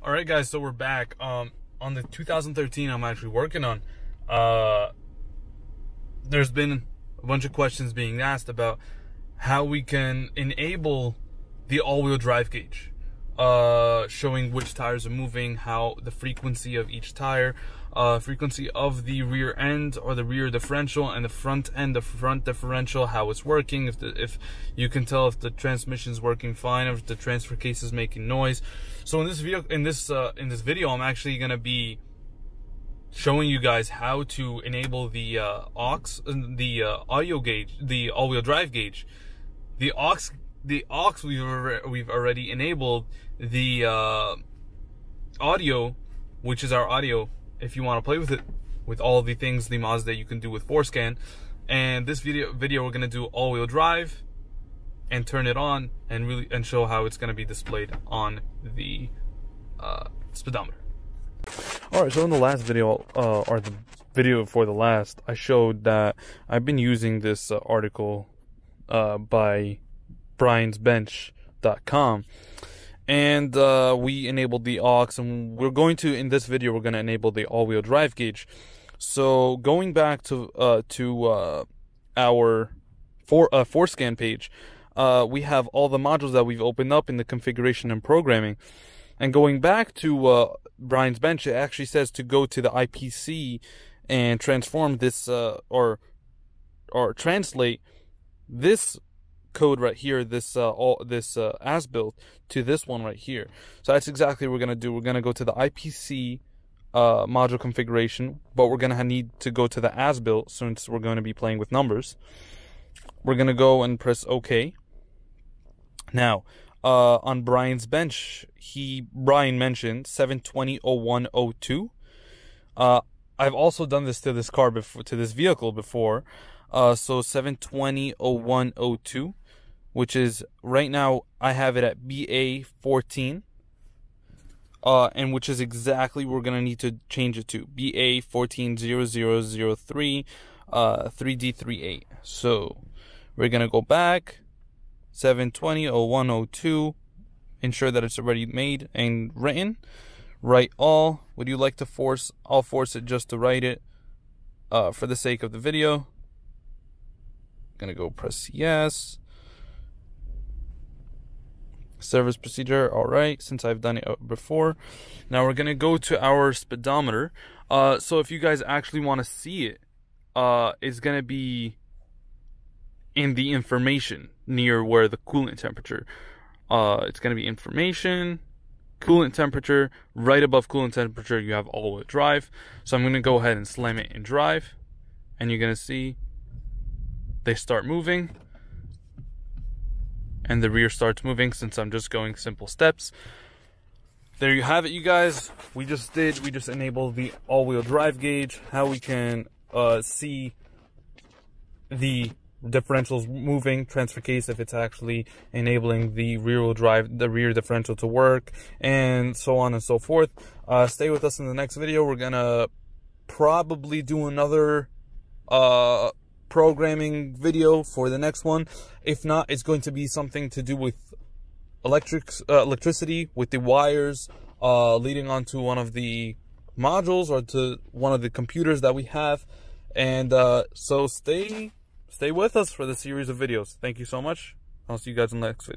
All right, guys, so we're back. On the 2013 I'm actually working on, there's been a bunch of questions being asked about how we can enable the all-wheel drive gauge, showing which tires are moving, how the frequency of each tire, frequency of the rear end or the rear differential and the front end, the front differential, how it's working, if you can tell if the transmission's working fine, if the transfer case is making noise. So in this video, in this video, I'm actually gonna be showing you guys how to enable the audio gauge, the all-wheel drive gauge, the aux. The aux we've already enabled, the audio, which is our audio if you want to play with it, with all the things, the mods that you can do with FORScan. And this video we're going to do all-wheel drive and turn it on and show how it's going to be displayed on the speedometer. All right, so in the last video, or the video before the last, I showed that I've been using this article by briansbench.com, and we enabled the aux, and we're going to, in this video, we're going to enable the all-wheel drive gauge. So going back to our FORScan page, we have all the modules that we've opened up in the configuration and programming. And going back to Brian's Bench, it actually says to go to the IPC and transform this or translate this code right here, this all this as built, to this one right here. So that's exactly what we're gonna do. We're gonna go to the IPC module configuration, but we're gonna need to go to the as built since we're going to be playing with numbers. We're gonna go and press OK. Now, on Brian's Bench, Brian mentioned 720.01.02. I've also done this to this car before, to this vehicle before. So 720.01.02, which is right now I have it at BA14, and which is exactly what we're gonna need to change it to, BA140003 3D38. So we're gonna go back 720.01.02, ensure that it's already made and written. Write all. Would you like to force? I'll force it just to write it for the sake of the video. Gonna go press yes. Service procedure, all right, since I've done it before. Now we're gonna go to our speedometer. So if you guys actually want to see it, it's gonna be in the information near where the coolant temperature. It's gonna be information, coolant temperature. Right above coolant temperature, you have all-wheel drive. So I'm gonna go ahead and slam it in drive, and you're gonna see they start moving and the rear starts moving since I'm just going simple steps. There you have it, you guys. We just enabled the all-wheel drive gauge, how we can see the differentials moving, transfer case if it's actually enabling the rear wheel drive, the rear differential to work, and so on and so forth. Stay with us in the next video. We're gonna probably do another programming video for the next one. If not, it's going to be something to do with electricity, with the wires leading onto one of the modules or to one of the computers that we have. And so stay with us for the series of videos. Thank you so much. I'll see you guys in the next video.